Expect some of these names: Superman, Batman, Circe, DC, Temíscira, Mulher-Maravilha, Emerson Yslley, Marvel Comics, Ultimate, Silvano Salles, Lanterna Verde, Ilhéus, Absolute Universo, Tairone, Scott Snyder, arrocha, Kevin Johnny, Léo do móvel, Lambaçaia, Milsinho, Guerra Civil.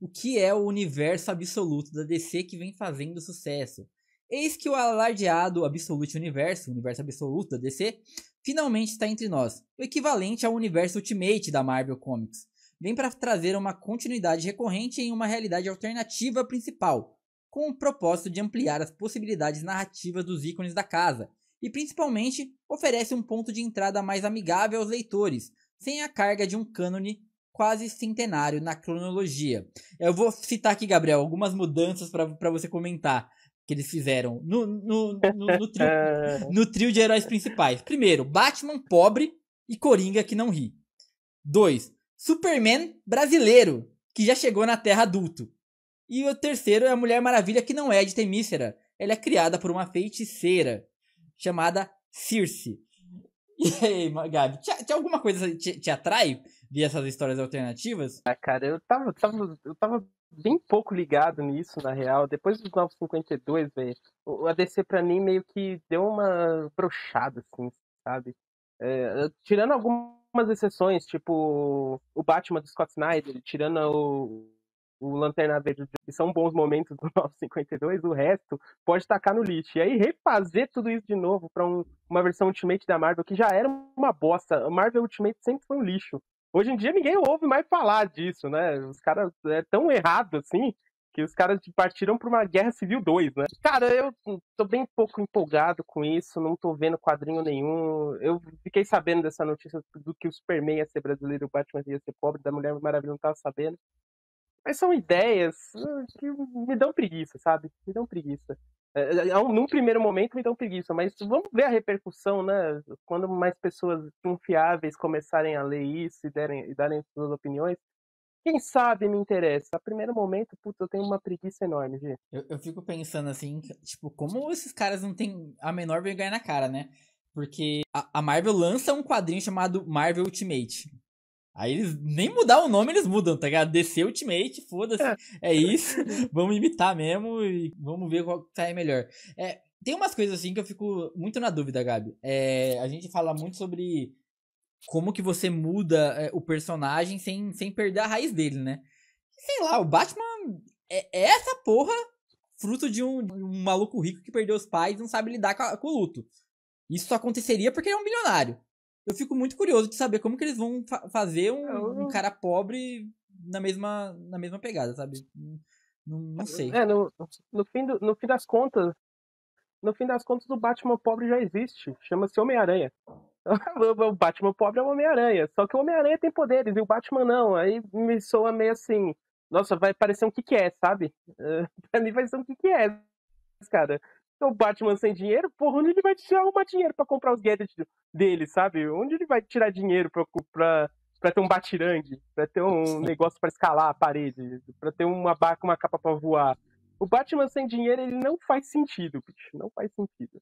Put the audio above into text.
o que é o universo absoluto da DC que vem fazendo sucesso. Eis que o alardeado Absolute Universo, o universo absoluto da DC, finalmente está entre nós, o equivalente ao universo Ultimate da Marvel Comics. Vem para trazer uma continuidade recorrente em uma realidade alternativa principal, com o propósito de ampliar as possibilidades narrativas dos ícones da casa, e principalmente oferece um ponto de entrada mais amigável aos leitores, sem a carga de um cânone quase centenário na cronologia. Eu vou citar aqui, Gabriel, algumas mudanças para você comentar que eles fizeram no trio de heróis principais. Primeiro, Batman pobre e Coringa que não ri. 2. Superman brasileiro, que já chegou na Terra adulto. E o terceiro é a Mulher-Maravilha, que não é de Temíscira. Ela é criada por uma feiticeira chamada Circe. E aí, Gabi, tinha alguma coisa que te atrai via essas histórias alternativas? Ah, cara, eu tava bem pouco ligado nisso, na real. Depois dos 952, velho, a DC pra mim meio que deu uma brochada, assim, sabe? Tirando algumas exceções, tipo o Batman do Scott Snyder, tirando o Lanterna Verde, que são bons momentos do 952, o resto pode tacar no lixo. E aí refazer tudo isso de novo pra uma versão Ultimate da Marvel, que já era uma bosta. A Marvel Ultimate sempre foi um lixo. Hoje em dia ninguém ouve mais falar disso, né? Os caras é tão errado assim, que os caras partiram pra uma Guerra Civil 2, né? Cara, eu tô bem pouco empolgado com isso, não tô vendo quadrinho nenhum. Eu fiquei sabendo dessa notícia do que o Superman ia ser brasileiro, o Batman ia ser pobre, da Mulher Maravilha não tava sabendo. Mas são ideias que me dão preguiça, sabe? Me dão preguiça. Num primeiro momento me dão preguiça, mas vamos ver a repercussão, né? Quando mais pessoas confiáveis começarem a ler isso e darem suas opiniões, quem sabe me interessa. A primeiro momento, puta, eu tenho uma preguiça enorme, gente. Eu fico pensando assim, tipo, como esses caras não têm a menor vergonha na cara, né? Porque a Marvel lança um quadrinho chamado Marvel Ultimate. Aí eles nem mudar o nome, eles mudam, tá ligado? DC Ultimate, foda-se, é isso, vamos imitar mesmo e vamos ver qual sai melhor. Tem umas coisas assim que eu fico muito na dúvida, Gabi. A gente fala muito sobre como que você muda o personagem sem perder a raiz dele, né? Sei lá, o Batman é essa porra fruto de um maluco rico que perdeu os pais e não sabe lidar com o luto. Isso só aconteceria porque ele é um bilionário. Eu fico muito curioso de saber como que eles vão fazer um cara pobre na mesma pegada, sabe? Não sei. No fim das contas, o Batman pobre já existe. Chama-se Homem-Aranha. O Batman pobre é o Homem-Aranha. Só que o Homem-Aranha tem poderes e o Batman não. Aí me soa meio assim... Nossa, vai parecer um que é, sabe? Pra mim vai ser um que é, cara. O Batman sem dinheiro, porra, onde ele vai arrumar dinheiro pra comprar os gadgets dele, sabe? Onde ele vai tirar dinheiro pra ter um batirangue, pra ter um negócio pra escalar a parede, pra ter uma capa pra voar? O Batman sem dinheiro, ele não faz sentido, bicho, não faz sentido.